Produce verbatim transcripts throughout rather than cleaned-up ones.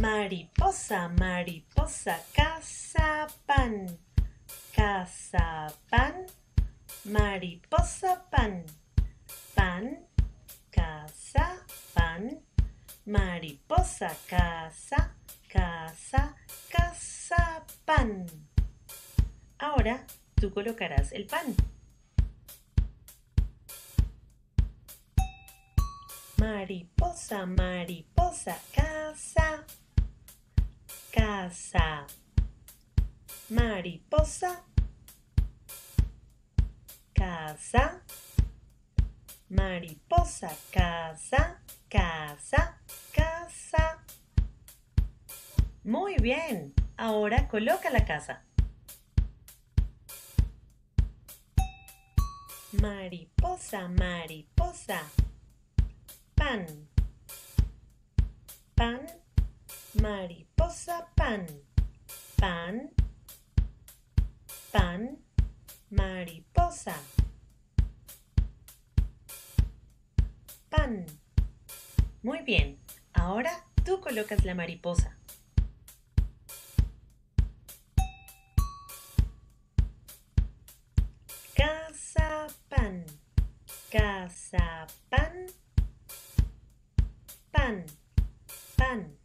Mariposa, mariposa, caza pan, caza pan, mariposa pan, pan, caza pan, mariposa caza, caza, caza pan. Ahora tú colocarás el pan. Mariposa, mariposa, caza, caza, mariposa, caza, mariposa, caza, caza, caza. Muy bien, ahora coloca la caza. Mariposa, mariposa, pan, pan, mariposa, pan, pan, pan, mariposa, pan. Muy bien, ahora tú colocas la mariposa. Caza pan, caza pan, pan, pan,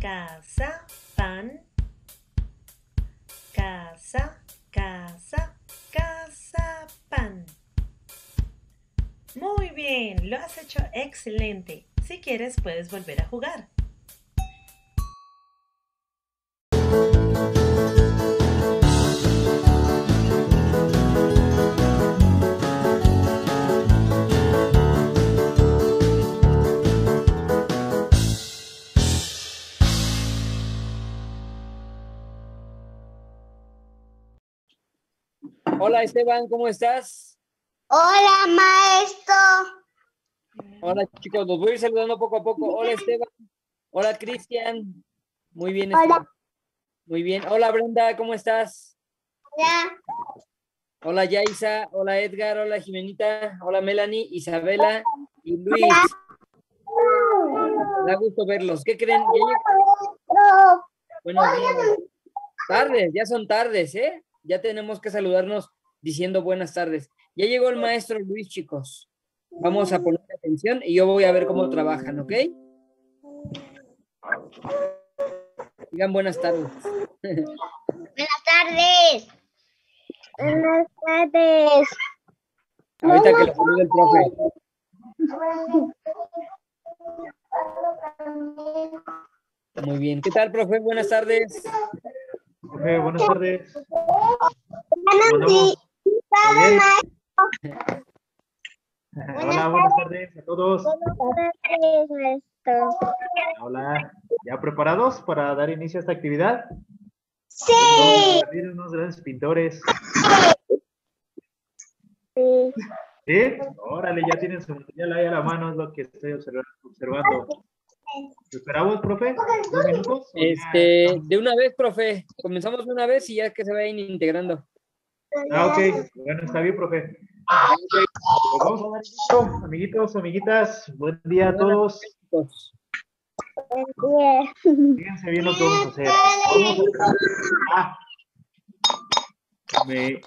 caza pan, caza, caza, caza pan. Muy bien, lo has hecho excelente. Si quieres, puedes volver a jugar. Hola Esteban, ¿cómo estás? Hola maestro. Hola chicos, los voy a ir saludando poco a poco. Hola Esteban. Hola Cristian. Muy bien. Esteban. Hola. Muy bien. Hola Brenda, ¿cómo estás? Hola. Hola Yaisa. Hola Edgar. Hola Jimenita. Hola Melanie, Isabela y Luis. Hola. Da gusto verlos. ¿Qué creen? Hola, buenos días. Tardes, ya son tardes, ¿eh? Ya tenemos que saludarnos diciendo buenas tardes. Ya llegó el maestro Luis, chicos. Vamos a poner atención y yo voy a ver cómo trabajan, ¿ok? Digan buenas tardes. Buenas tardes. Buenas tardes. Ahorita buenas que lo salude el profe. Muy bien. ¿Qué tal, profe? Buenas tardes. Okay, buenas tardes. Buenas tardes. Hola, buenas tardes a todos. Buenas tardes, maestro. Hola, ¿ya preparados para dar inicio a esta actividad? Sí. Son unos grandes pintores. Sí. ¿Sí? Órale, ya tienen su material ahí a la mano, es lo que estoy observando. ¿Esperamos, profe? ¿Dos minutos? Este, de una vez, profe. Comenzamos de una vez y ya que se vayan integrando. Ah, ok. Bueno, está bien, profe. Okay. Pues vamos a dar esto, amiguitos, amiguitas. Buen día a todos. Fíjense bien lo que vamos a hacer. Vamos a... Ah, me,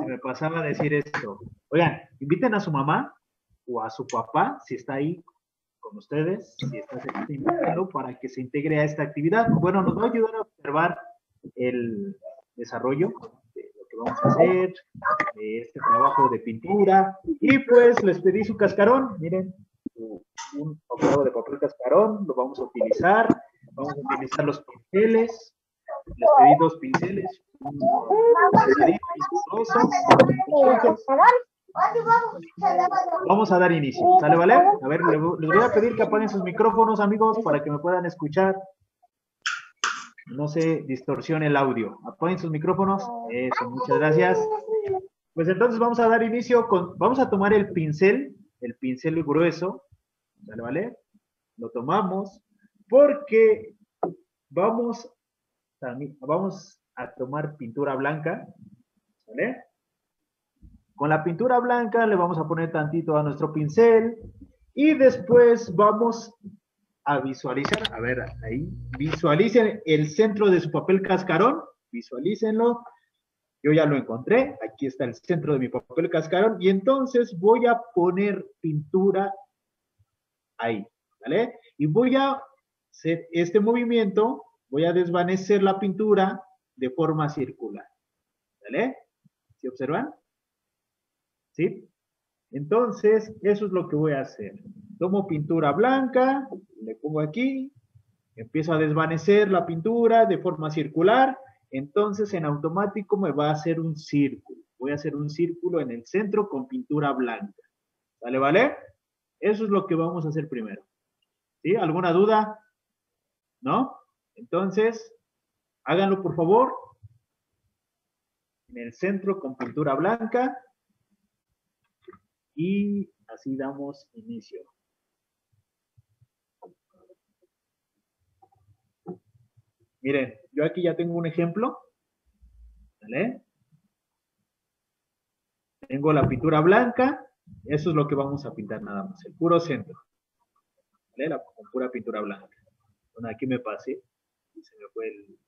se me pasaba a decir esto. Oigan, inviten a su mamá o a su papá, si está ahí con ustedes, si estás invitado, para que se integre a esta actividad. Bueno, nos va a ayudar a observar el desarrollo de lo que vamos a hacer, de este trabajo de pintura. Y pues les pedí su cascarón, miren, un poco de papel cascarón, lo vamos a utilizar, vamos a utilizar los pinceles, les pedí dos pinceles, un pincelito viscoso. Vamos a dar inicio, ¿sale, vale? A ver, les voy a pedir que apaguen sus micrófonos, amigos, para que me puedan escuchar. No se distorsione el audio. Apaguen sus micrófonos. Eso, muchas gracias. Pues entonces vamos a dar inicio con... Vamos a tomar el pincel, el pincel grueso, ¿sale, vale? Lo tomamos porque vamos, también, vamos a tomar pintura blanca, ¿vale? Con la pintura blanca le vamos a poner tantito a nuestro pincel y después vamos a visualizar, a ver, ahí, visualicen el centro de su papel cascarón, visualícenlo, yo ya lo encontré, aquí está el centro de mi papel cascarón, y entonces voy a poner pintura ahí, ¿vale? Y voy a hacer este movimiento, voy a desvanecer la pintura de forma circular, ¿vale? ¿Sí observan? ¿Sí? Entonces, eso es lo que voy a hacer. Tomo pintura blanca, le pongo aquí, empiezo a desvanecer la pintura de forma circular, entonces en automático me va a hacer un círculo. Voy a hacer un círculo en el centro con pintura blanca. ¿Vale, vale? Eso es lo que vamos a hacer primero. ¿Sí? ¿Alguna duda? ¿No? Entonces, háganlo por favor. En el centro con pintura blanca. Y así damos inicio. Miren, yo aquí ya tengo un ejemplo. ¿Vale? Tengo la pintura blanca. Eso es lo que vamos a pintar nada más. El puro centro. ¿Vale? La pura pintura blanca. Bueno, aquí me pasé. Se me fue el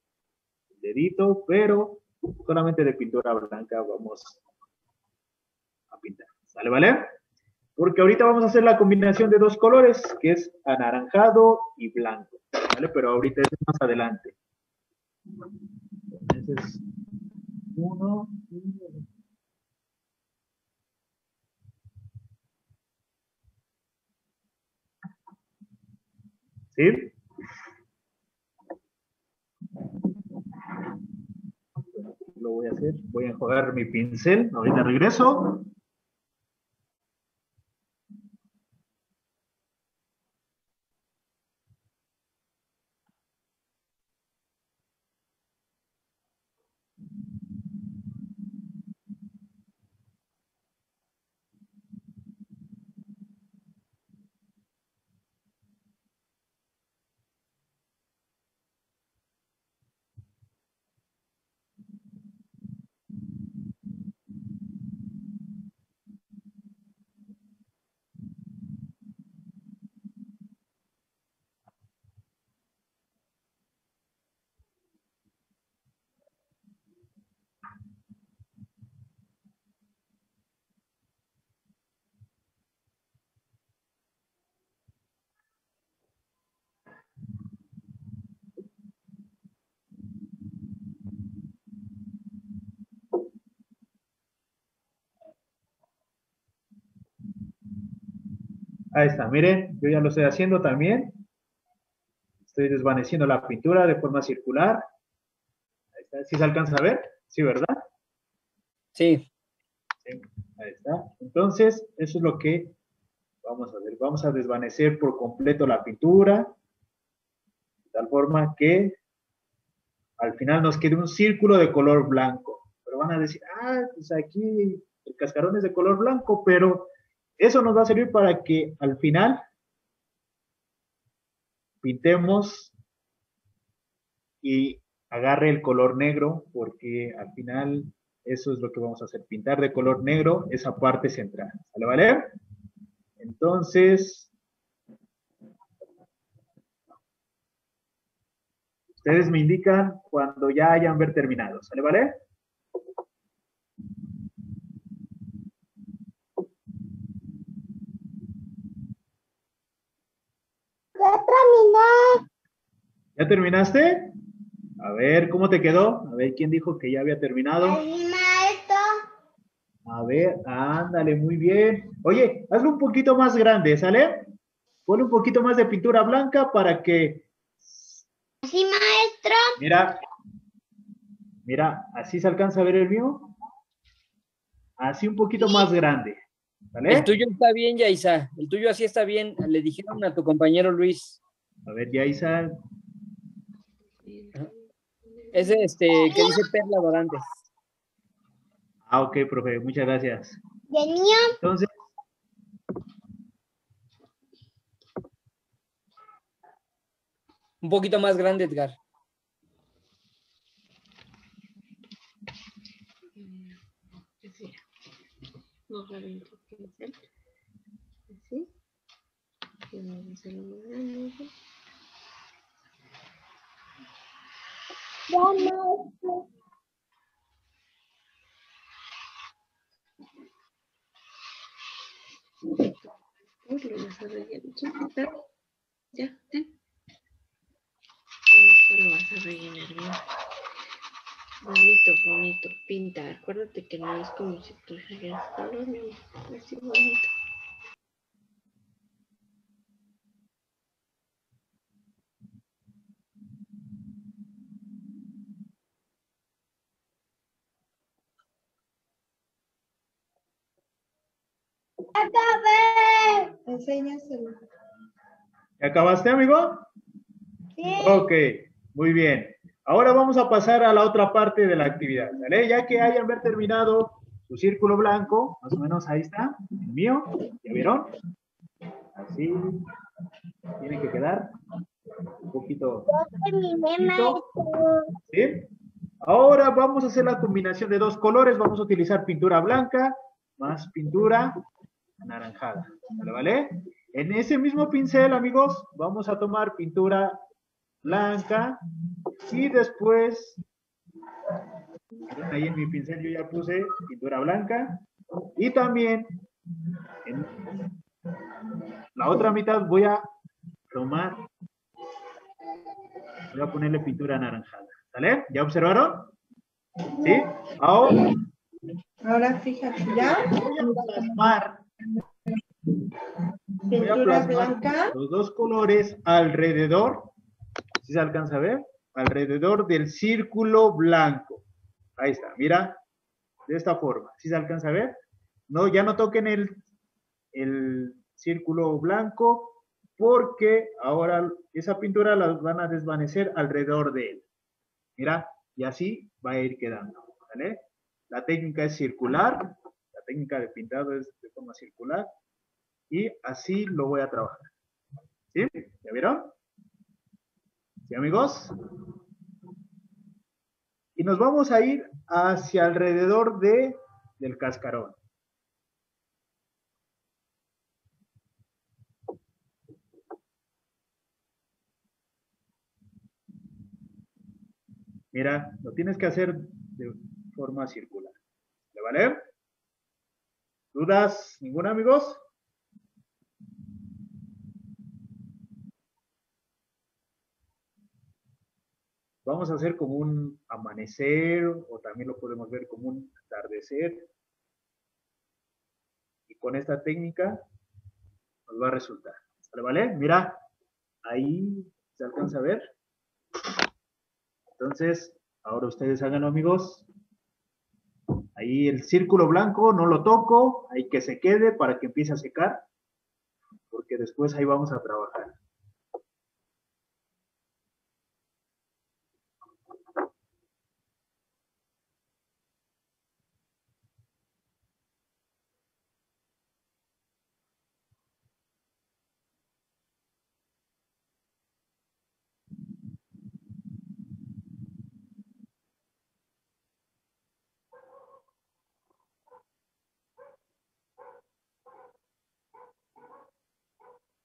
dedito. Pero solamente de pintura blanca vamos a pintar. ¿Vale, vale? Porque ahorita vamos a hacer la combinación de dos colores, que es anaranjado y blanco, ¿vale? Pero ahorita es más adelante. Entonces, uno, uno. ¿Sí? Lo voy a hacer, voy a enjuagar mi pincel, ahorita regreso. Ahí está, miren, yo ya lo estoy haciendo también. Estoy desvaneciendo la pintura de forma circular. Ahí está, ¿sí se alcanza a ver? Sí, ¿verdad? Sí. Sí, ahí está. Entonces, eso es lo que vamos a hacer. Vamos a desvanecer por completo la pintura. De tal forma que al final nos quede un círculo de color blanco. Pero van a decir, ah, pues aquí el cascarón es de color blanco, pero... Eso nos va a servir para que al final pintemos y agarre el color negro, porque al final eso es lo que vamos a hacer, pintar de color negro esa parte central. ¿Vale, vale? Entonces, ustedes me indican cuando ya hayan ver terminado. ¿Sale, vale? Ya terminé. ¿Ya terminaste? A ver, ¿cómo te quedó? A ver, ¿quién dijo que ya había terminado? Termina esto. A ver, ándale, muy bien. Oye, hazlo un poquito más grande, ¿sale? Ponle un poquito más de pintura blanca para que... Sí, maestro. Mira, mira, ¿así se alcanza a ver el mío? Así un poquito sí. Más grande. ¿Vale? El tuyo está bien, Yaisa. El tuyo así está bien. Le dijeron a tu compañero Luis. A ver, Yaisa. Es este, que dice Perla Dorantes. Ah, ok, profe. Muchas gracias. ¿Y el mío? Entonces. Un poquito más grande, Edgar. No, ¿sí? hacerlo más grande. Lo vas a rellenar. Ya, ten. Esto lo vas a rellenar bien. Bonito, bonito. Pinta. Acuérdate que no es como si tú rellenas color, mi amor. Así bonito. Acabé. Enséñaselo. ¿Acabaste, amigo? Sí. Ok, muy bien. Ahora vamos a pasar a la otra parte de la actividad, ¿vale? Ya que hayan ver terminado su círculo blanco, más o menos ahí está, el mío, ¿ya vieron? Así tiene que quedar un poquito. Un poquito. ¿Sí? Ahora vamos a hacer la combinación de dos colores. Vamos a utilizar pintura blanca más pintura anaranjada, ¿vale? En ese mismo pincel, amigos, vamos a tomar pintura blanca y después, ahí en mi pincel yo ya puse pintura blanca y también en la otra mitad voy a tomar, voy a ponerle pintura anaranjada, ¿sale? ¿Ya observaron? ¿Sí? Ahora, ahora fíjate, ya voy a plasmar pintura blanca, los dos colores alrededor, si se alcanza a ver, alrededor del círculo blanco. Ahí está, mira, de esta forma, si se alcanza a ver. No, ya no toquen el, el círculo blanco porque ahora esa pintura la van a desvanecer alrededor de él. Mira, y así va a ir quedando, ¿vale? La técnica es circular. Técnica de pintado es de forma circular y así lo voy a trabajar. ¿Sí? ¿Ya vieron? ¿Sí, amigos? Y nos vamos a ir hacia alrededor de, del cascarón. Mira, lo tienes que hacer de forma circular. ¿Le vale? ¿Dudas? ¿Ninguna, amigos? Vamos a hacer como un amanecer o también lo podemos ver como un atardecer. Y con esta técnica nos va a resultar. ¿Vale? ¿Vale? Mira, ahí se alcanza a ver. Entonces, ahora ustedes háganlo, amigos. Ahí el círculo blanco no lo toco, hay que se quede para que empiece a secar, porque después ahí vamos a trabajar.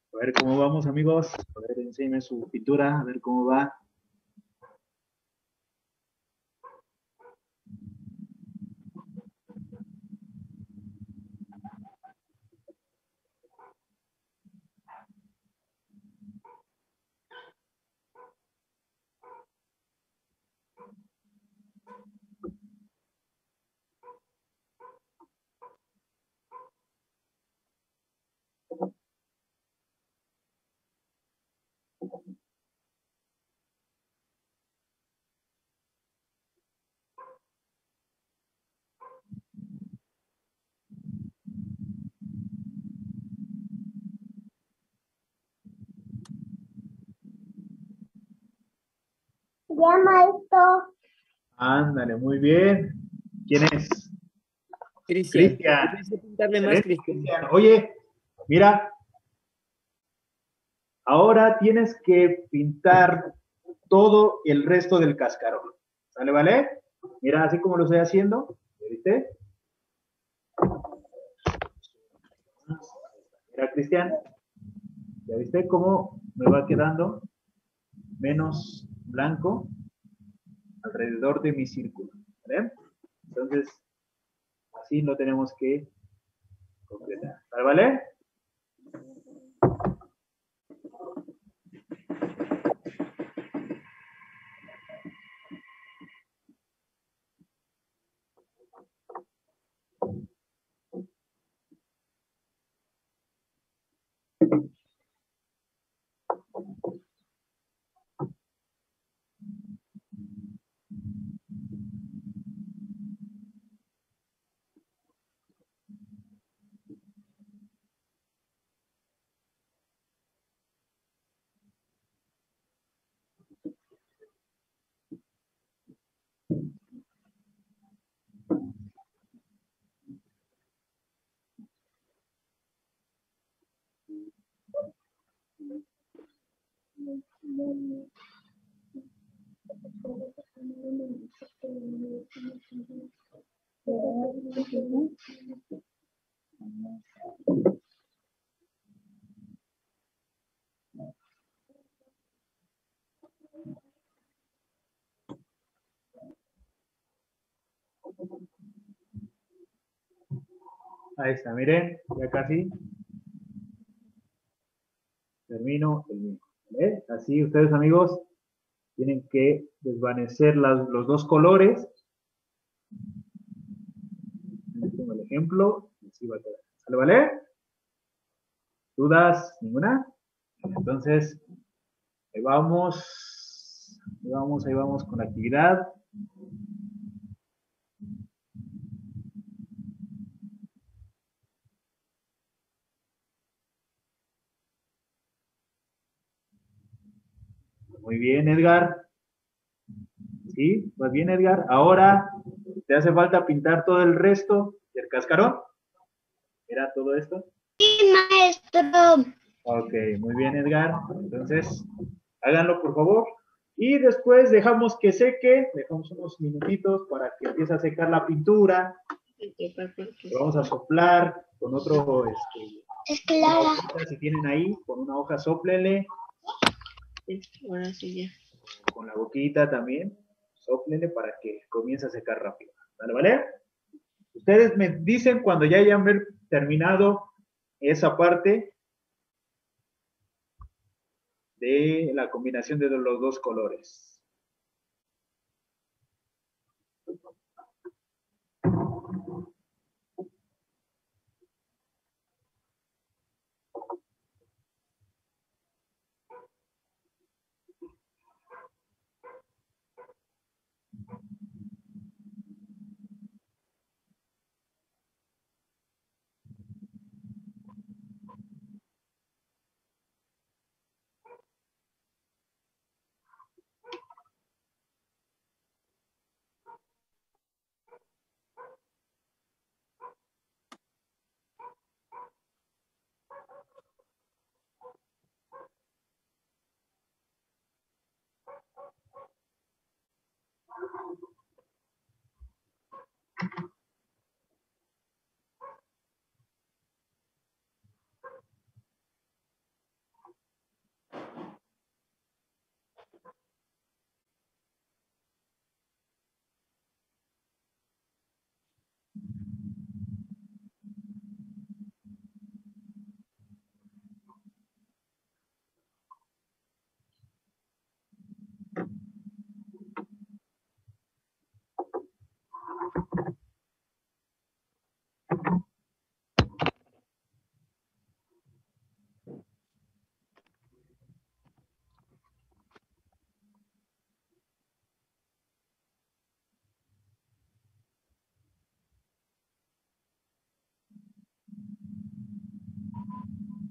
A ver cómo vamos, amigos. A ver, enséñame su pintura, a ver cómo va. Llama esto. Ándale, muy bien. ¿Quién es? Cristian. Cristian. Oye, mira. Ahora tienes que pintar todo el resto del cascarón. ¿Sale, vale? Mira, así como lo estoy haciendo. ¿Viste? Mira, Cristian. ¿Ya viste cómo me va quedando menos blanco alrededor de mi círculo? ¿Vale? Entonces, así lo tenemos que completar. ¿Vale? Ahí está, miren, ya casi termino el mismo. ¿Eh? Así ustedes, amigos, tienen que desvanecer las, los dos colores. Les pongo el ejemplo. Así va a quedar. ¿Sale, vale? ¿Dudas? ¿Ninguna? Entonces, ahí vamos. Ahí vamos, ahí vamos con la actividad. Muy bien, Edgar. ¿Sí? ¿Vas bien, Edgar? Ahora, ¿te hace falta pintar todo el resto del cascarón? ¿Era todo esto? Sí, maestro. Ok, muy bien, Edgar. Entonces, háganlo, por favor. Y después dejamos que seque. Dejamos unos minutitos para que empiece a secar la pintura. Lo vamos a soplar con otro... Este, es clara. Si tienen ahí, con una hoja, sóplenle. Ahora sí ya. Con la boquita también, sóplenle para que comience a secar rápido. ¿Vale? ¿Vale? Ustedes me dicen cuando ya hayan terminado esa parte de la combinación de los dos colores.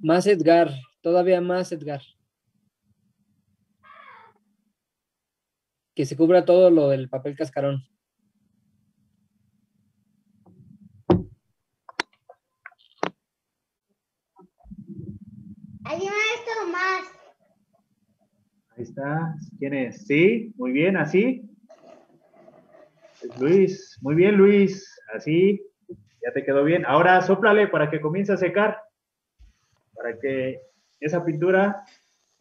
Más, Edgar, todavía más, Edgar. Que se cubra todo lo del papel cascarón. ¿Hay esto más? Ahí está. ¿Quién es? Sí, muy bien, así. Es Luis. Muy bien, Luis. Así. Ya te quedó bien. Ahora sóplale para que comience a secar. Para que esa pintura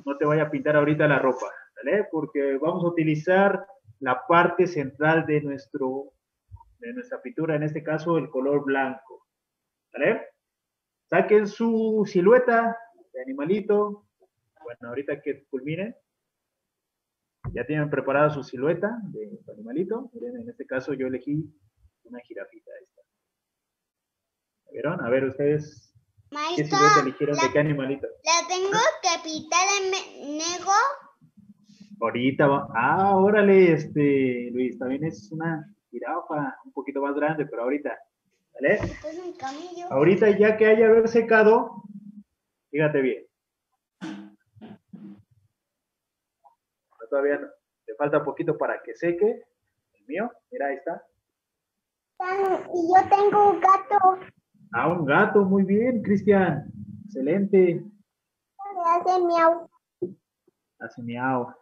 no te vaya a pintar ahorita la ropa, ¿vale? Porque vamos a utilizar la parte central de, nuestro, de nuestra pintura, en este caso el color blanco, ¿vale? Saquen su silueta de animalito. Bueno, ahorita que culminen, ya tienen preparada su silueta de su animalito. Miren, en este caso yo elegí una jirafita esta. ¿Vieron? A ver, ustedes, Maestro, ¿qué silueta eligieron la, de qué animalito? La tengo que pintar en negro. Ahorita va. Ah, órale, este, Luis, también es una jirafa, un poquito más grande, pero ahorita, ¿vale? Pues un camello. Ahorita ya que haya haber secado, fíjate bien. No, todavía no. Le falta poquito para que seque. El mío, mira, ahí está. Y yo tengo un gato. Ah, un gato, muy bien, Cristian. Excelente. Hace miau. Hace miau.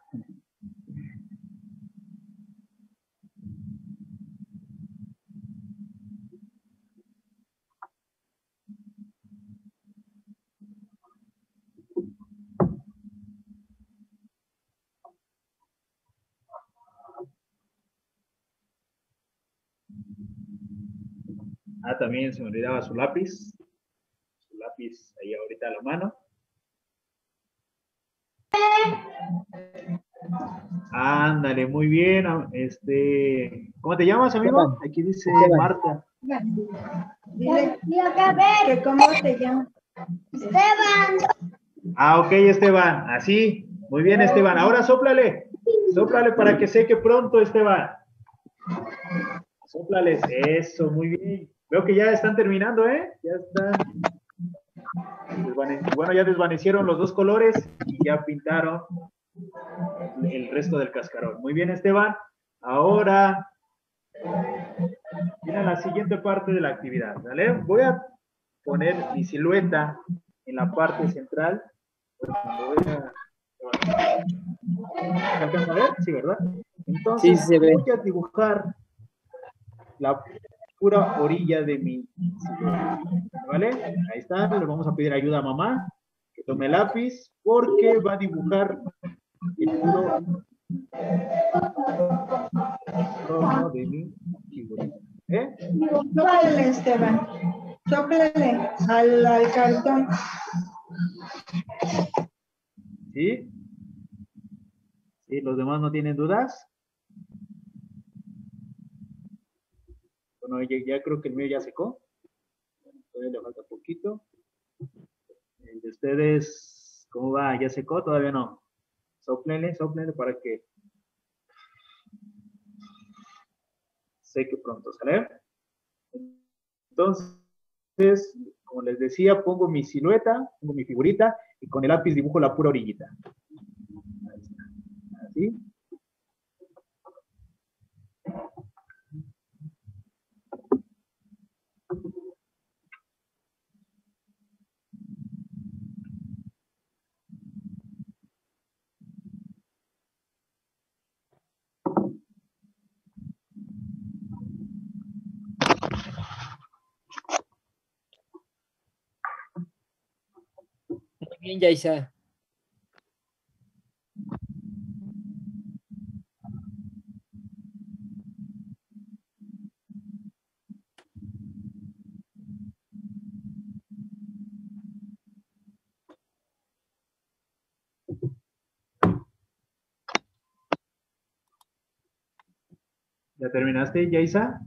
Ah, también se me olvidaba su lápiz. Su lápiz ahí ahorita a la mano. Ándale, muy bien. Este, ¿cómo te llamas, amigo? Aquí dice Marta. ¿Cómo te llamas? Esteban. Ah, ok, Esteban. Así. Muy bien, Esteban. Ahora sóplale. Sóplale para que seque pronto, Esteban. Sóplales. Eso, muy bien. Veo que ya están terminando, ¿eh? Ya están. Bueno, ya desvanecieron los dos colores y ya pintaron el resto del cascarón. Muy bien, Esteban. Ahora, mira la siguiente parte de la actividad, ¿vale? Voy a poner mi silueta en la parte central. ¿Se alcanza a ver? Sí, ¿verdad? Entonces, sí, se ve. Voy a dibujar la pura orilla de mi silueta, ¿vale? Ahí está. Le vamos a pedir ayuda a mamá que tome lápiz porque va a dibujar el puro rojo de mi figurita. ¿Eh? Sóplale, Esteban. Sóplale al, al cartón. ¿Sí? ¿Sí? ¿Los demás no tienen dudas? Bueno, ya, ya creo que el mío ya secó. Todavía le falta poquito. El de ustedes, ¿cómo va? ¿Ya secó? Todavía no. Sóplenle, sóplenle para que seque pronto, ¿sale? Entonces, como les decía, pongo mi silueta, pongo mi figurita y con el lápiz dibujo la pura orillita. Ahí está. Así. Bien, Yaisa. ¿Ya terminaste, Yaisa?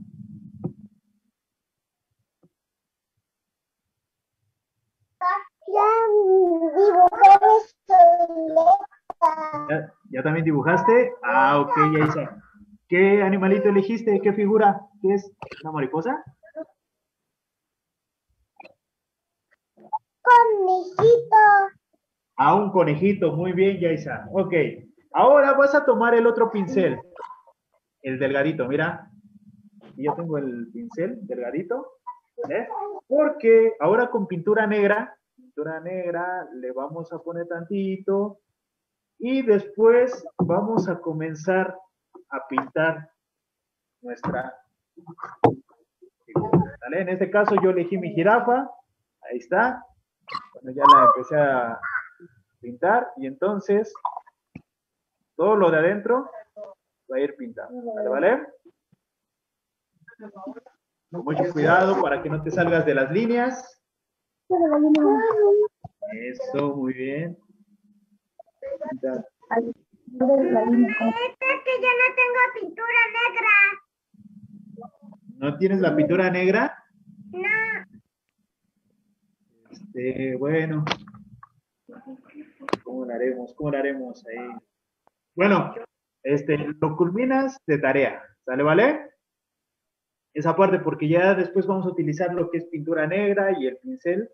¿Ya, ¿Ya también dibujaste? Ah, ok, ya hice. ¿Qué animalito elegiste? ¿Qué figura? ¿Qué es? ¿Una mariposa? Conejito. Ah, un conejito. Muy bien, Yaisa. Ok. Ahora vas a tomar el otro pincel. El delgadito, mira. Yo tengo el pincel delgadito. ¿Vale? Porque ahora con pintura negra, pintura negra, le vamos a poner tantito. Y después vamos a comenzar a pintar nuestra figura, ¿vale? En este caso yo elegí mi jirafa. Ahí está. Bueno, ya la empecé a pintar, y entonces todo lo de adentro va a ir pintado, ¿vale? ¿Vale? Con mucho cuidado para que no te salgas de las líneas. Eso, muy bien. Pintar. Es que yo no tengo pintura negra. ¿No tienes la pintura negra? No. Este, bueno. ¿Cómo lo haremos? ¿Cómo lo haremos ahí? Bueno, este, lo culminas de tarea, ¿sale? ¿Vale? Esa parte, porque ya después vamos a utilizar lo que es pintura negra y el pincel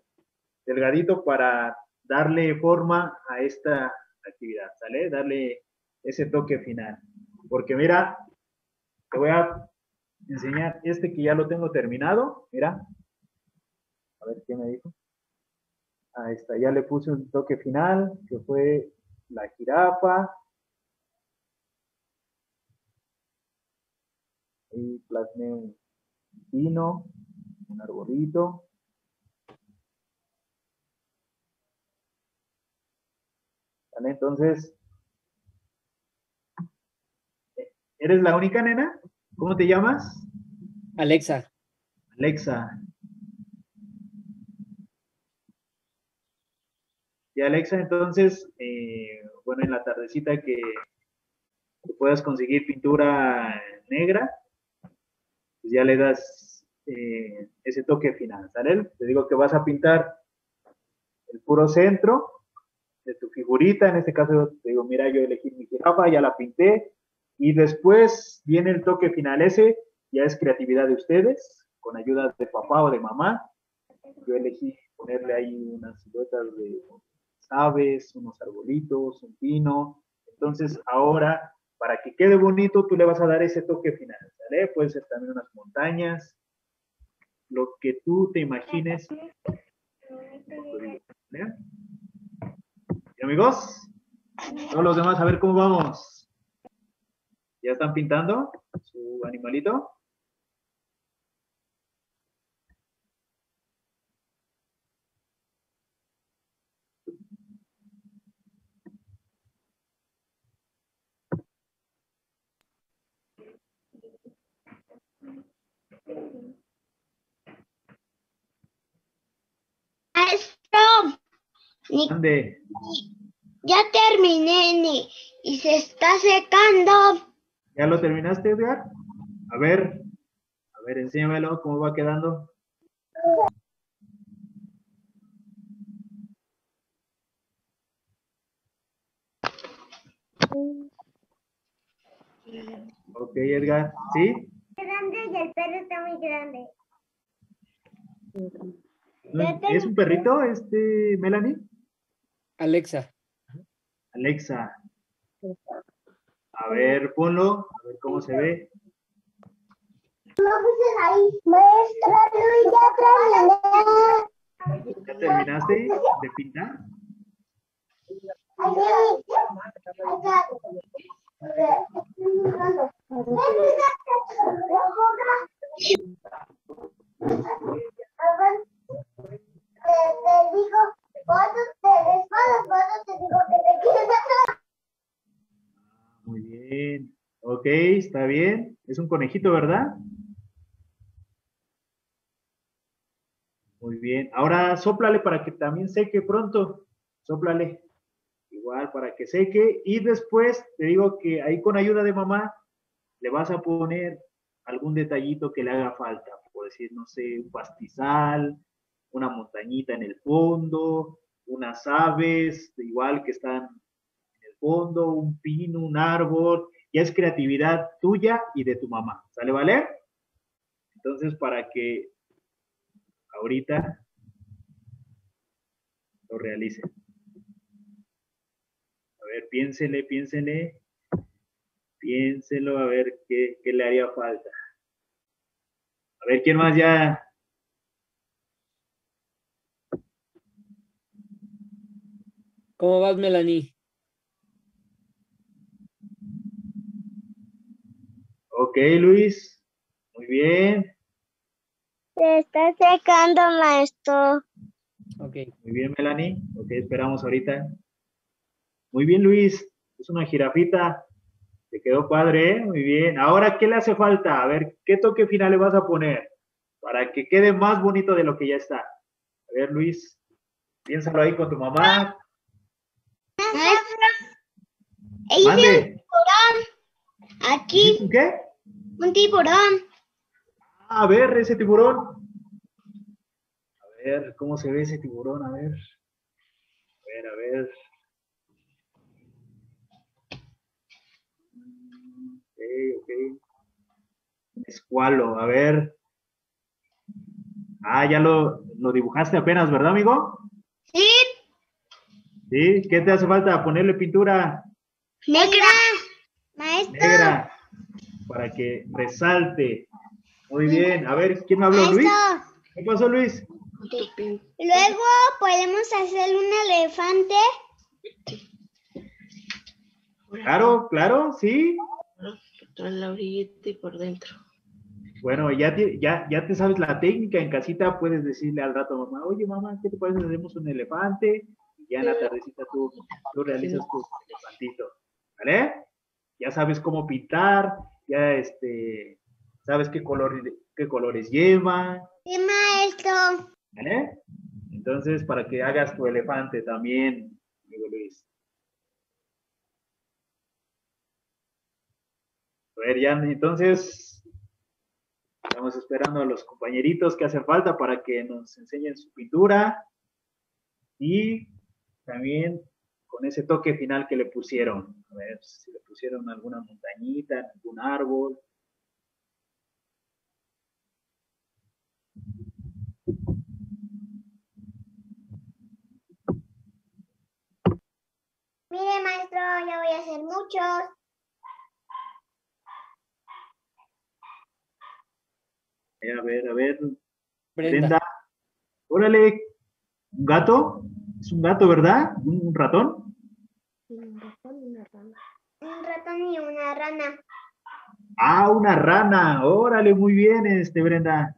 delgadito para darle forma a esta actividad, ¿sale? Darle ese toque final. Porque mira, te voy a enseñar este que ya lo tengo terminado, mira. A ver, ¿qué me dijo? Ahí está, ya le puse un toque final, que fue la jirafa. Y plasmé un pino, un arbolito. ¿Vale? Entonces, ¿eres la única, nena? ¿Cómo te llamas? Alexa. Alexa. Y Alexa, entonces, eh, bueno, en la tardecita que, que puedas conseguir pintura negra, pues ya le das eh, ese toque final, ¿sale? Te digo que vas a pintar el puro centro de tu figurita, en este caso te digo, mira, yo elegí mi jirafa, ya la pinté, y después viene el toque final ese, ya es creatividad de ustedes, con ayuda de papá o de mamá. Yo elegí ponerle ahí unas siluetas de aves, unos arbolitos, un pino. Entonces ahora, para que quede bonito, tú le vas a dar ese toque final, ¿sale? Puede ser también unas montañas, lo que tú te imagines. ¿Vale? Y amigos, todos los demás, a ver cómo vamos. ¿Ya están pintando su animalito? ¿Dónde? Ya terminé y se está secando. ¿Ya lo terminaste, Edgar? A ver, a ver, enséñamelo, ¿cómo va quedando? Ok, Edgar, ¿sí? Grande y el perro está muy grande. ¿Es un perrito, este, Melanie? Alexa. Alexa. A ver, ponlo, a ver cómo se ve. No puse ahí, maestra, ya terminé. ¿Ya terminaste de pintar? Te digo, cuando te desmadas, cuando te digo que te quieres. Muy bien. Ok, está bien. Es un conejito, ¿verdad? Muy bien. Ahora sóplale para que también seque pronto. Sóplale. Igual para que seque. Y después te digo que ahí con ayuda de mamá le vas a poner algún detallito que le haga falta. Por decir, no sé, un pastizal, una montañita en el fondo, unas aves, igual que están en el fondo, un pino, un árbol, ya es creatividad tuya y de tu mamá, ¿sale, vale? Entonces, para que ahorita lo realicen. A ver, piénsele, piénsele, piénselo, a ver qué, qué le haría falta. A ver, ¿quién más ya...? ¿Cómo vas, Melanie? Ok, Luis. Muy bien. Se está secando, maestro. Ok. Muy bien, Melanie. Ok, esperamos ahorita Muy bien, Luis. Es una jirafita. Te quedó padre, ¿eh? Muy bien. Ahora, ¿qué le hace falta? A ver, ¿qué toque final le vas a poner para que quede más bonito de lo que ya está? A ver, Luis, piénsalo ahí con tu mamá. Hice un tiburón. Aquí. ¿Un qué? Un tiburón. A ver, ese tiburón. A ver, ¿cómo se ve ese tiburón? A ver. A ver, a ver. Ok, ok. Escualo, a ver. Ah, ya lo, lo dibujaste apenas, ¿verdad, amigo? Sí. ¿Sí? ¿Qué te hace falta? Ponerle pintura. Negra, maestro. Negra, para que resalte. Muy bien. A ver, ¿quién me habló, maestro? Luis. ¿Qué pasó, Luis? Luego podemos hacer un elefante. Claro, claro, sí. Por la orillita y por dentro. Bueno, ya te, ya, ya te sabes la técnica. En casita puedes decirle al rato a mamá, oye, mamá, ¿qué te parece si hacemos un elefante? Y ya en la tardecita tú, tú realizas tu elefantito. ¿Vale? Ya sabes cómo pintar, ya este, sabes qué color, qué colores lleva. Sí, maestro. ¿Vale? Entonces, para que hagas tu elefante también, amigo Luis. A ver, ya, entonces, estamos esperando a los compañeritos que hacen falta para que nos enseñen su pintura. Y también con ese toque final que le pusieron. A ver si le pusieron alguna montañita, algún árbol. Mire, maestro, ya voy a hacer muchos. A ver, a ver. Brenda. Brenda. Órale. ¿Un gato? Es un gato, ¿verdad? ¿Un ratón? Un ratón y una rana. Un ratón y una rana. Ah, una rana. Órale, muy bien, este, Brenda.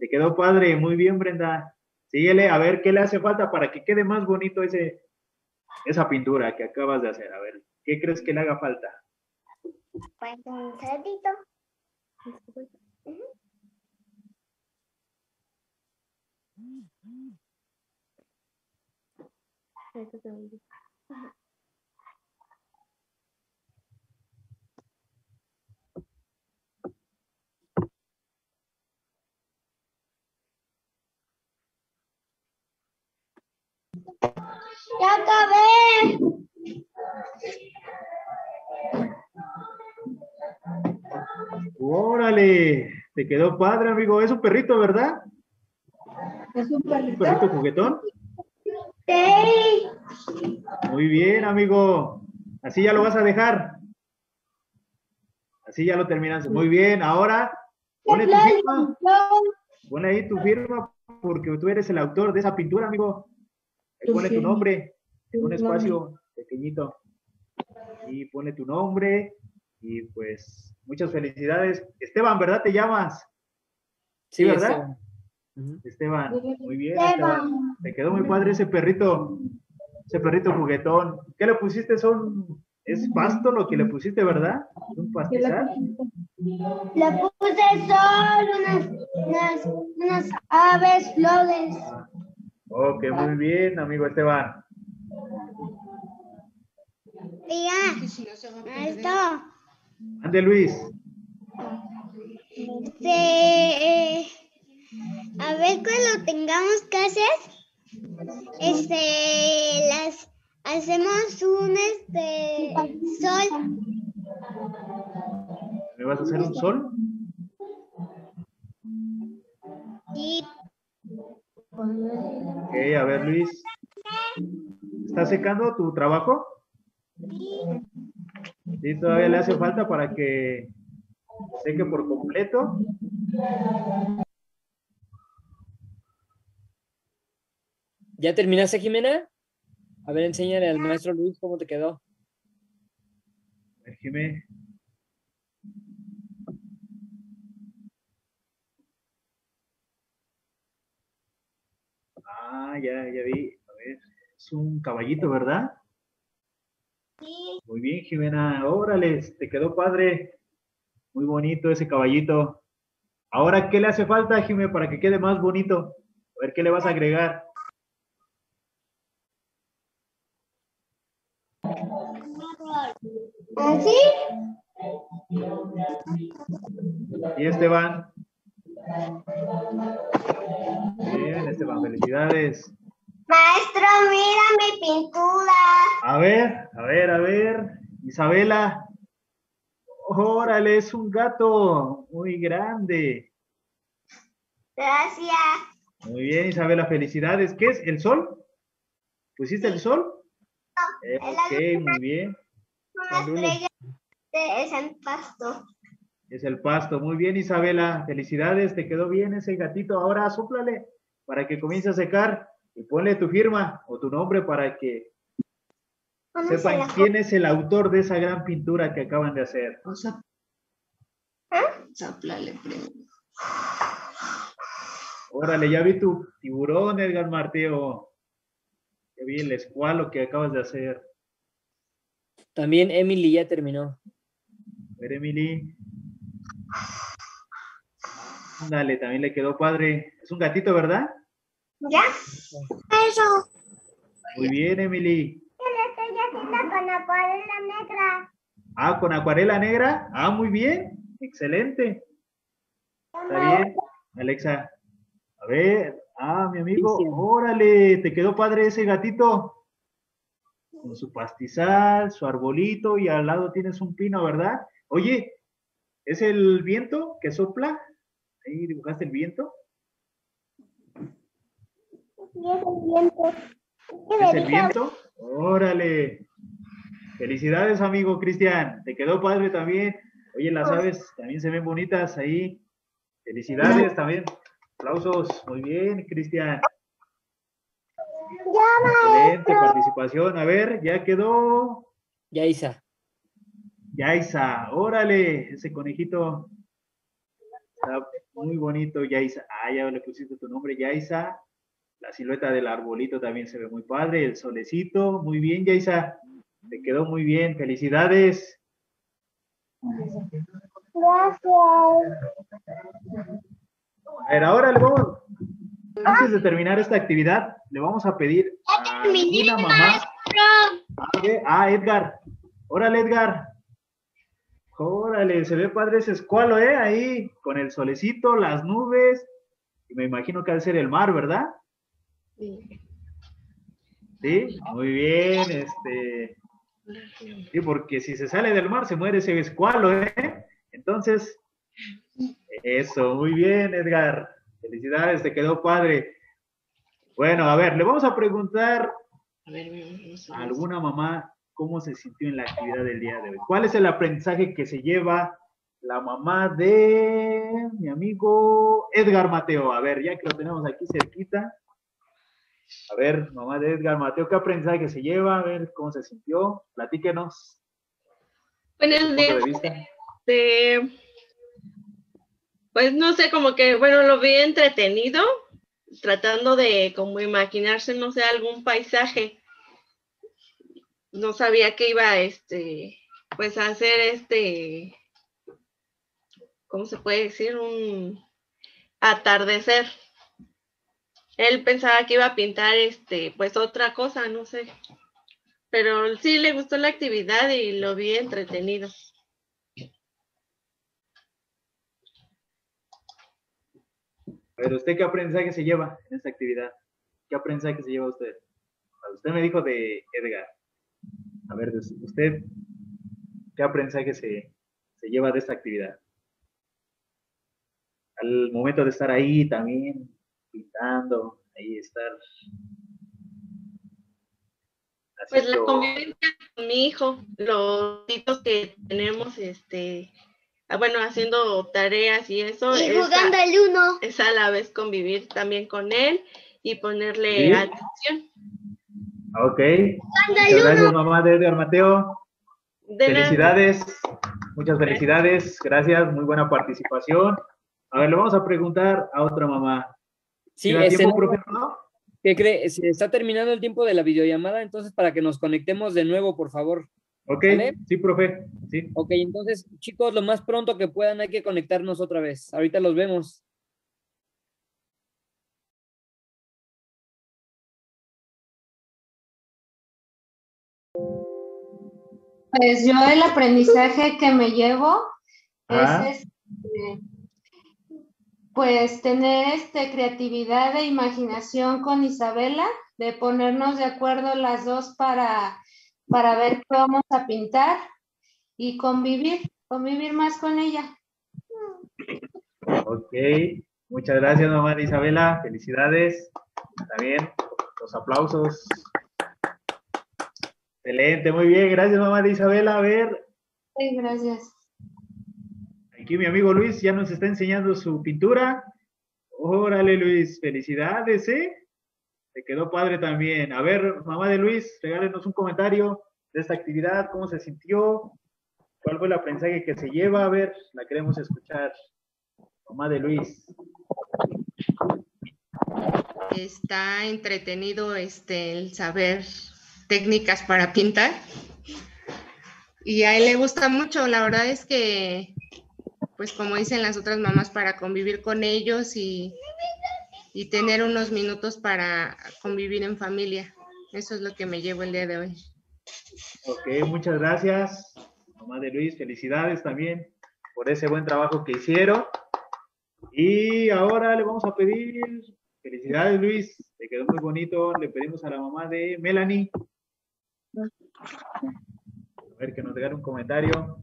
Te quedó padre. Muy bien, Brenda. Síguele, a ver qué le hace falta para que quede más bonito ese, esa pintura que acabas de hacer. A ver, ¿qué crees que le haga falta? Pues un cerdito. Ya acabé. Órale, te quedó padre, amigo. Es un perrito, ¿verdad? Es un perrito. ¿Un perrito juguetón? Sí. Muy bien, amigo. Así ya lo vas a dejar. Así ya lo terminas. Muy bien, ahora ponle tu firma. Ponle ahí tu firma porque tú eres el autor de esa pintura, amigo. Ahí ponle tu nombre en un espacio pequeñito. Y pone tu nombre. Y pues, muchas felicidades. Esteban, ¿verdad te llamas? Sí, ¿verdad? Esteban, Esteban. Muy bien, Esteban. Te quedó muy padre ese perrito, ese perrito juguetón. ¿Qué le pusiste? Son, ¿es pasto lo que le pusiste, verdad? ¿Un pastizal? Le puse sol, unas, unas, unas aves, flores. Ok, muy bien, amigo Esteban. Mira, esto. Ande, Luis. Este, a ver, cuando tengamos casas, este, las hacemos un este sol. ¿Me vas a hacer un sol? Sí. Ok, a ver, Luis. ¿Estás secando tu trabajo? Sí. Sí, todavía le hace falta para que seque por completo. ¿Ya terminaste, Jimena? A ver, enséñale al maestro Luis cómo te quedó. A ver, Jimena. Ah, ya, ya vi. A ver, es un caballito, ¿verdad? Muy bien, Jimena, órale, te quedó padre. Muy bonito ese caballito. Ahora, ¿qué le hace falta, Jimena, para que quede más bonito? A ver, ¿qué le vas a agregar? ¿Así? ¿Y Esteban? Bien, Esteban, felicidades. Maestro, mira mi pintura. A ver, a ver, a ver. Isabela. Órale, es un gato muy grande. Gracias. Muy bien, Isabela, felicidades. ¿Qué es? ¿El sol? ¿Pusiste el sol? No, eh, ok, muy bien. Una estrella es el pasto. Es el pasto. Muy bien, Isabela. Felicidades. Te quedó bien ese gatito. Ahora súplale para que comience a secar y ponle tu firma o tu nombre para que sepan quién es el autor de esa gran pintura que acaban de hacer. Súplale primero. Órale, ya vi tu tiburón, Edgar Marteo. Ya vi el escualo que acabas de hacer. También Emily ya terminó. A ver, Emily. Dale, también le quedó padre. Es un gatito, ¿verdad? Ya. Eso. Muy bien, Emily. Este gatito con acuarela negra. Ah, con acuarela negra. Ah, muy bien. Excelente. Está bien, Alexa. A ver. Ah, mi amigo. Órale, te quedó padre ese gatito. Con su pastizal, su arbolito y al lado tienes un pino, ¿verdad? Oye, ¿es el viento que sopla? Ahí dibujaste el viento. Sí, es el viento. ¿Es el viento? Órale. Felicidades, amigo Cristian. Te quedó padre también. Oye, las aves también se ven bonitas ahí. Felicidades también. Aplausos. Muy bien, Cristian. Excelente participación. A ver, ya quedó. Ya, Isa. Ya, Isa. Órale, ese conejito. Está muy bonito, ya, Isa. Ah, ya le pusiste tu nombre, ya, Isa. La silueta del arbolito también se ve muy padre. El solecito. Muy bien, ya, Isa. Te quedó muy bien. Felicidades. Gracias. A ver, ahora le vamos. Antes de terminar esta actividad, le vamos a pedir a una mamá. Ah, Edgar. Órale, Edgar. Órale, se ve padre ese escualo, ¿eh? Ahí, con el solecito, las nubes. Y me imagino que ha de ser el mar, ¿verdad? Sí. Sí, muy bien. Este. Sí, porque si se sale del mar, se muere ese escualo, ¿eh? Entonces, eso, muy bien, Edgar. Felicidades, te quedó padre. Bueno, a ver, le vamos a preguntar a, ver, a alguna mamá cómo se sintió en la actividad del día de hoy. ¿Cuál es el aprendizaje que se lleva la mamá de mi amigo Edgar Mateo? A ver, ya que lo tenemos aquí cerquita. A ver, mamá de Edgar Mateo, ¿qué aprendizaje se lleva? A ver, ¿cómo se sintió? Platíquenos. Buenos días. De... Pues no sé, como que, bueno, lo vi entretenido, tratando de como imaginarse, no sé, algún paisaje. No sabía que iba, este, pues a hacer este, ¿cómo se puede decir? Un atardecer. Él pensaba que iba a pintar, este, pues otra cosa, no sé. Pero sí le gustó la actividad y lo vi entretenido. Pero usted, ¿qué aprendizaje se lleva en esta actividad? ¿Qué aprendizaje se lleva usted? Usted me dijo de Edgar. A ver, usted, ¿qué aprendizaje se, se lleva de esta actividad? Al momento de estar ahí también, pintando, ahí estar. Pues la convivencia con mi hijo, los tipos que tenemos, este... Bueno, haciendo tareas y eso. Y jugando al uno. Es a la vez convivir también con él y ponerle ¿Sí? atención. Ok. Muchas gracias, mamá de Edgar Mateo. De felicidades. Nada. Muchas felicidades. Gracias. Muy buena participación. A ver, le vamos a preguntar a otra mamá. Sí, ¿Tiene tiempo, profe, no? ¿Qué cree? Se está terminando el tiempo de la videollamada, entonces para que nos conectemos de nuevo, por favor. Ok, ¿vale? Sí, profe. Sí. Ok, entonces, chicos, lo más pronto que puedan hay que conectarnos otra vez. Ahorita los vemos. Pues yo el aprendizaje que me llevo ah. es este, pues tener este, creatividad e imaginación con Isabela, de ponernos de acuerdo las dos para, para ver qué vamos a pintar y convivir, convivir más con ella. Ok, muchas gracias, mamá Isabela, felicidades, también los aplausos. Excelente, muy bien, gracias mamá de Isabela, a ver. Sí, gracias. Aquí mi amigo Luis ya nos está enseñando su pintura. Órale Luis, felicidades, ¿eh? Te quedó padre también. A ver, mamá de Luis, regálenos un comentario de esta actividad, cómo se sintió, cuál fue el aprendizaje que se lleva, a ver, la queremos escuchar. Mamá de Luis. Está entretenido este, el saber técnicas para pintar y a él le gusta mucho, la verdad es que pues como dicen las otras mamás, para convivir con ellos y, y tener unos minutos para convivir en familia, eso es lo que me llevo el día de hoy. Ok, muchas gracias mamá de Luis, felicidades también por ese buen trabajo que hicieron y ahora le vamos a pedir, felicidades Luis, te quedó muy bonito, le pedimos a la mamá de Melanie. A ver, que nos regale un comentario.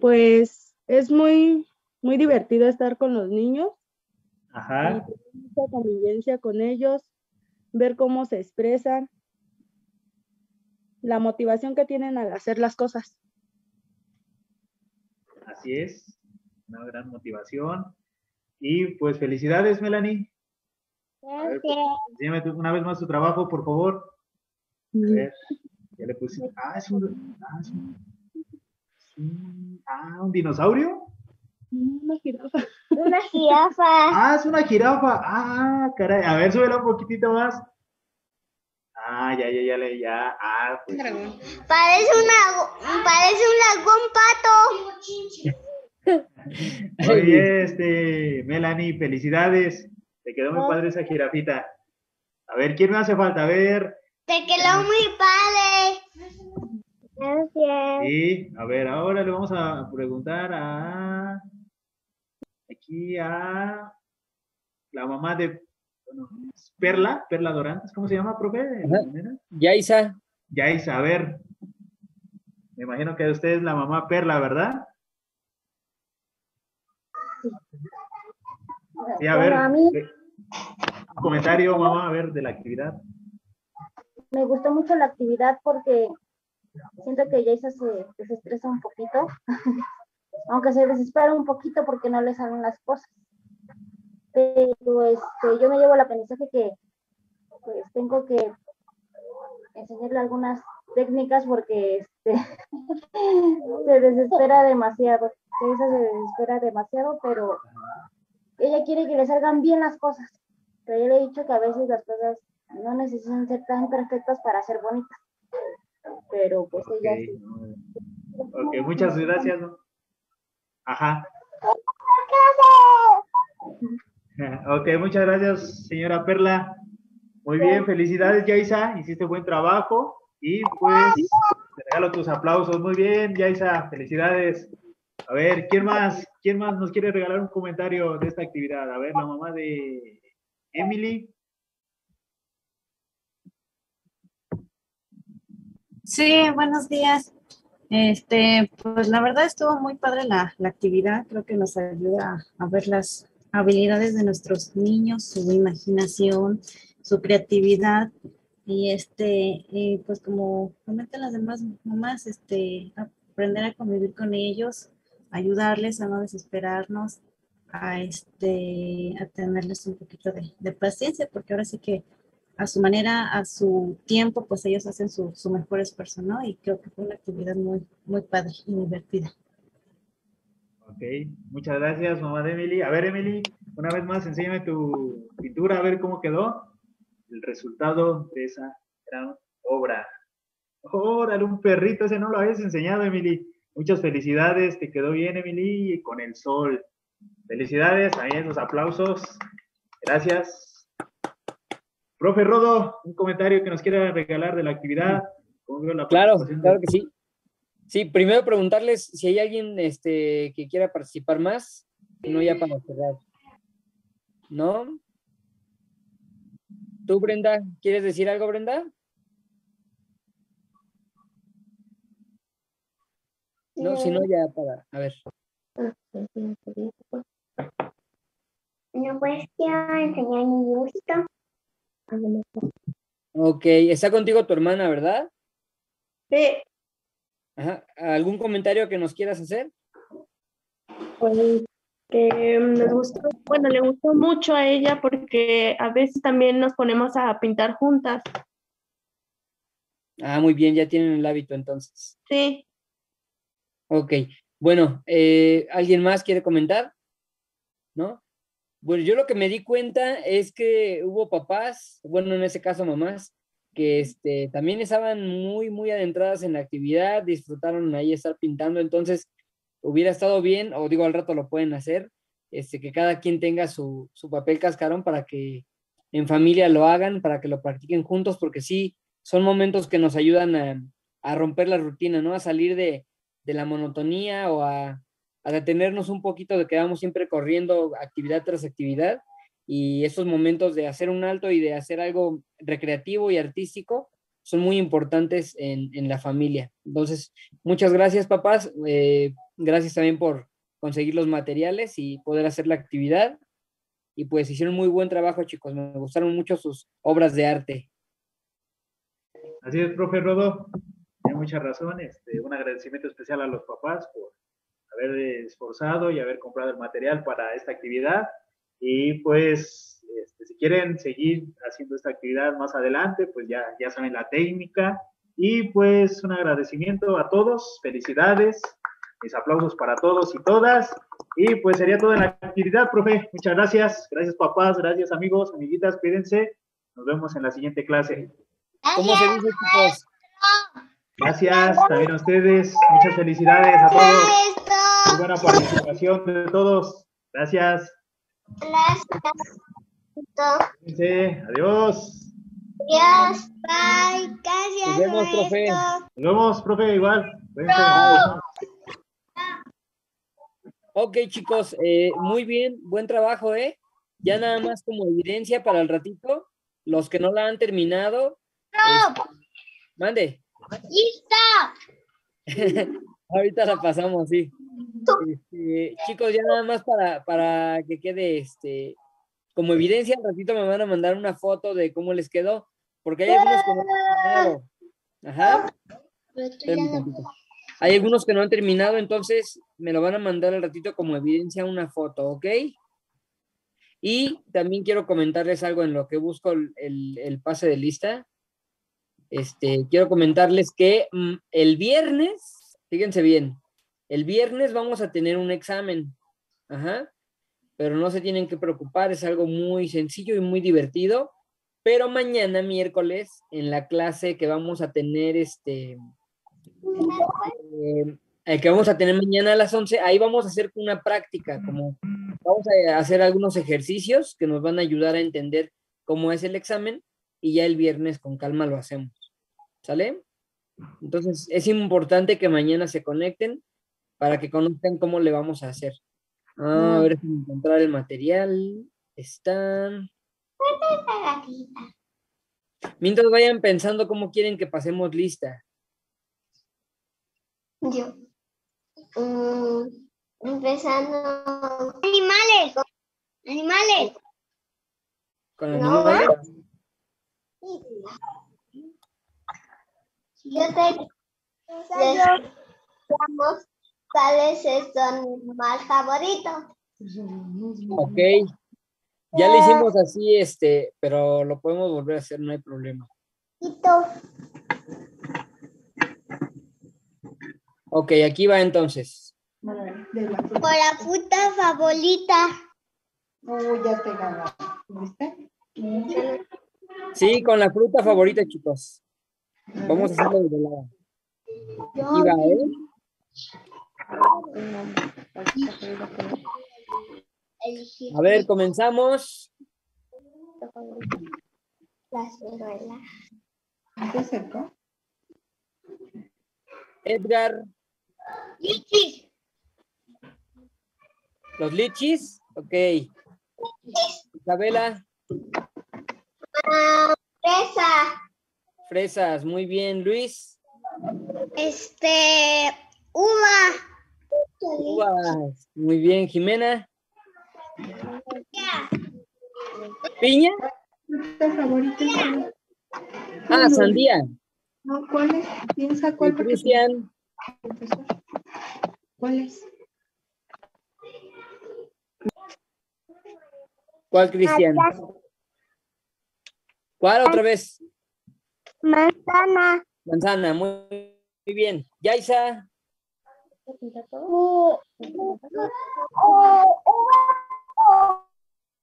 Pues es muy, muy divertido estar con los niños. Ajá. Y mucha convivencia con ellos, ver cómo se expresan, la motivación que tienen al hacer las cosas. Así es, una gran motivación. Y pues felicidades, Melanie. A ver, pues, enséñame una vez más tu trabajo, por favor. A ver, ya le puse. Ah, es un, ah, es un, es un, ah, ¿un dinosaurio? Una jirafa. Una jirafa. Ah, es una jirafa. Ah, caray. A ver, súbela un poquitito más. Ah, ya, ya, ya, ya. ya. Ah, pues. Parece una, parece un algún pato. Oye, este, Melanie, felicidades. Te quedó muy padre esa jirafita. A ver, ¿quién me hace falta? A ver. Te quedó muy padre. Gracias. Sí, a ver, ahora le vamos a preguntar a... Aquí a... La mamá de... Bueno, Perla, Perla Dorantes, ¿cómo se llama, profe? Yaisa. Yaisa, a ver. Me imagino que usted es la mamá Perla, ¿verdad? Sí, a ver, un comentario, mamá, a ver, de la actividad. Me gustó mucho la actividad porque siento que Yaisa se desestresa un poquito, aunque se desespera un poquito porque no le salen las cosas. Pero este, yo me llevo el aprendizaje que pues, tengo que enseñarle algunas técnicas porque este, se desespera demasiado. Yaisa se desespera demasiado, pero... Ella quiere que le salgan bien las cosas, pero yo le he dicho que a veces las cosas no necesitan ser tan perfectas para ser bonitas, pero pues okay. Ella sí. Ok, muchas gracias. Ajá. Ok, muchas gracias, señora Perla. Muy bien, felicidades, Yaisa, hiciste buen trabajo y pues te regalo tus aplausos. Muy bien, Yaisa, felicidades. A ver, ¿quién más? ¿Quién más nos quiere regalar un comentario de esta actividad? A ver, la mamá de Emily. Sí, buenos días. Este, pues la verdad estuvo muy padre la, la actividad. Creo que nos ayuda a ver las habilidades de nuestros niños, su imaginación, su creatividad. Y este, y pues como comentan las demás mamás, este, aprender a convivir con ellos, ayudarles a no desesperarnos, a, este, a tenerles un poquito de, de paciencia, porque ahora sí que a su manera, a su tiempo, pues ellos hacen su, su mejor esfuerzo, ¿no? Y creo que fue una actividad muy, muy padre y divertida. Ok, muchas gracias, mamá de Emily. A ver, Emily, una vez más, enséñame tu pintura, a ver cómo quedó el resultado de esa gran obra. Órale, un perrito, ese no lo habías enseñado, Emily. Muchas felicidades, te quedó bien, Emily, y con el sol. Felicidades, también los aplausos. Gracias. Profe Rodo, un comentario que nos quiera regalar de la actividad. La claro, claro que sí. Sí, primero preguntarles si hay alguien este, que quiera participar más, no ya para cerrar. ¿No? ¿Tú, Brenda? ¿Quieres decir algo, Brenda? No, si no, ya para, a ver. No, pues ya enseñar mi dibujito. Ok, está contigo tu hermana, ¿verdad? Sí. Ajá. ¿Algún comentario que nos quieras hacer? Pues que nos gustó, bueno, le gustó mucho a ella porque a veces también nos ponemos a pintar juntas. Ah, muy bien, ya tienen el hábito entonces. Sí. Ok, bueno, eh, ¿alguien más quiere comentar? ¿No? Bueno, yo lo que me di cuenta es que hubo papás, bueno, en ese caso mamás, que este, también estaban muy, muy adentradas en la actividad, disfrutaron ahí estar pintando, entonces hubiera estado bien, o digo, al rato lo pueden hacer, este, que cada quien tenga su, su papel cascarón para que en familia lo hagan, para que lo practiquen juntos, porque sí, son momentos que nos ayudan a, a romper la rutina, ¿no? A salir de, de la monotonía o a, a detenernos un poquito de que vamos siempre corriendo actividad tras actividad, y esos momentos de hacer un alto y de hacer algo recreativo y artístico son muy importantes en, en la familia. Entonces, muchas gracias, papás. Eh, gracias también por conseguir los materiales y poder hacer la actividad. Y pues hicieron muy buen trabajo, chicos. Me gustaron mucho sus obras de arte. Así es, profe Rodo. Tiene muchas razones. Este, un agradecimiento especial a los papás por haber esforzado y haber comprado el material para esta actividad. Y pues, este, si quieren seguir haciendo esta actividad más adelante, pues ya, ya saben la técnica. Y pues, un agradecimiento a todos, felicidades, mis aplausos para todos y todas. Y pues, sería toda la actividad, profe. Muchas gracias. Gracias, papás, gracias, amigos, amiguitas, cuídense. Nos vemos en la siguiente clase. Gracias, ¿cómo se dice, chicos? Gracias también a ustedes. Muchas felicidades a todos. Muy buena participación de todos. Gracias. Gracias. Adiós. Adiós. Bye. Gracias. Nos vemos, profe. Nos vemos, profe, igual. No. Ok, chicos. Eh, muy bien. Buen trabajo, ¿eh? Ya nada más como evidencia para el ratito. Los que no la han terminado. No. Eh, mande. ¡Lista! Ahorita la pasamos, sí. Este, chicos, ya nada más para, para que quede este como evidencia, al ratito me van a mandar una foto de cómo les quedó, porque hay algunos que no han terminado. Ajá. Hay algunos que no han terminado, entonces me lo van a mandar al ratito como evidencia una foto, ¿ok? Y también quiero comentarles algo en lo que busco el, el, el pase de lista. Este, quiero comentarles que mm, el viernes, fíjense bien, el viernes vamos a tener un examen, ajá, pero no se tienen que preocupar, es algo muy sencillo y muy divertido, pero mañana miércoles en la clase que vamos a tener, este, eh, el que vamos a tener mañana a las once, ahí vamos a hacer una práctica, como vamos a hacer algunos ejercicios que nos van a ayudar a entender cómo es el examen, y ya el viernes con calma lo hacemos, ¿sale? Entonces es importante que mañana se conecten para que conozcan cómo le vamos a hacer. Ah, a ver, encontrar el material. Están. Mientras vayan pensando cómo quieren que pasemos lista. Yo. Um, empezando. Animales. Animales. Con animales. No. Yo te preguntamos cuál es tu animal favorito. Ok. Ya lo hicimos así, este, pero lo podemos volver a hacer, no hay problema. Ok, aquí va entonces. Por la fruta favorita. Oh, ya te ganó. ¿Viste? Sí, con la fruta favorita, chicos. Vamos a hacerlo desde el lado. Iba a él. A ver, comenzamos. La ciruela. ¿Qué acercó? Edgar. Lichis. ¿Los lichis? Ok. Isabela. Uh, fresa. Fresas, muy bien. Luis. Este, uva. Uvas, muy bien. Jimena. Piña. Piña. Ah, sandía. No, ¿cuál es? Piensa cuál. Cristian. ¿Cuál es? ¿Cuál, Cristian? ¿Cuál otra vez? Manzana. Manzana, muy, muy bien. Yaisa. O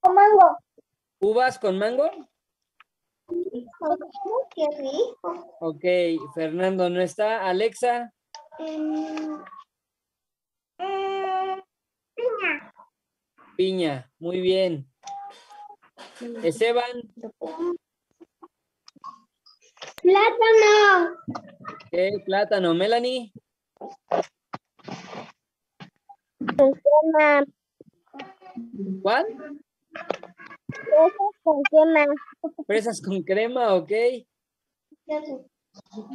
uvas con mango. ¿Uvas con mango? Qué rico. Ok, Fernando no está. Alexa. Um, um, piña. Piña, muy bien. Esteban. Plátano. Ok, plátano. Melanie. Con ¿cuál? Fresas con crema. Fresas con crema, ok.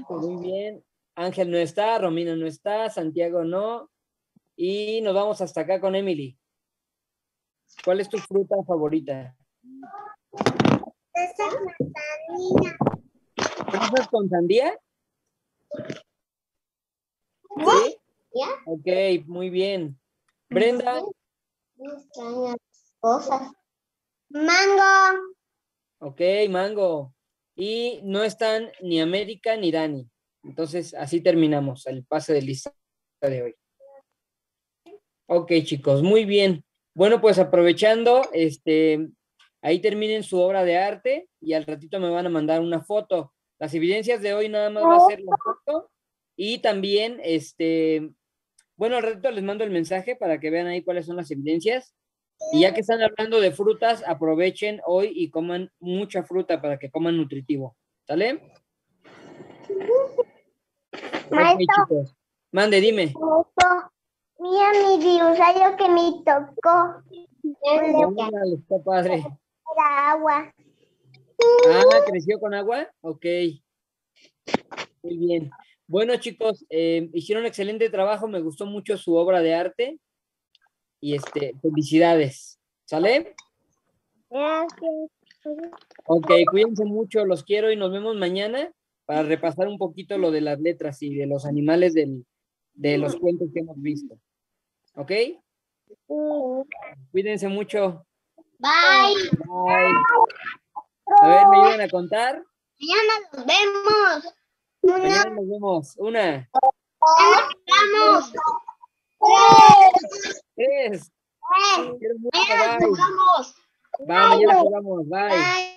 Muy bien. Ángel no está, Romina no está, Santiago no. Y nos vamos hasta acá con Emily. ¿Cuál es tu fruta favorita? Fresas con sandía. ¿Fresas con sandía? ¿Sí? Ok, muy bien. Brenda. Cosas. Mango. Ok, mango. Y no están ni América ni Dani. Entonces, así terminamos el pase de lista de hoy. Ok, chicos, muy bien. Bueno, pues aprovechando, este, ahí terminen su obra de arte y al ratito me van a mandar una foto. Las evidencias de hoy nada más va a ser la foto y también, este, bueno, al ratito les mando el mensaje para que vean ahí cuáles son las evidencias. Y ya que están hablando de frutas, aprovechen hoy y coman mucha fruta para que coman nutritivo. ¿Sale? Maestro. Okay, mande, dime. Maestro, mira mi dinosaurio que me tocó. Órale, está padre. Era agua. Ah, ¿creció con agua? Ok. Muy bien. Bueno, chicos, eh, hicieron un excelente trabajo. Me gustó mucho su obra de arte. Y este, felicidades. ¿Sale? Gracias. Ok, cuídense mucho, los quiero y nos vemos mañana para repasar un poquito lo de las letras y de los animales del, de los cuentos que hemos visto. ¿Ok? Cuídense mucho. Bye. Bye. A ver, ¿me ayudan a contar? Mañana nos vemos. Una. Mañana nos vemos. Una. Nos vemos. Tres. Tres. Mañana jugamos. Bye, mañana jugamos. Bye.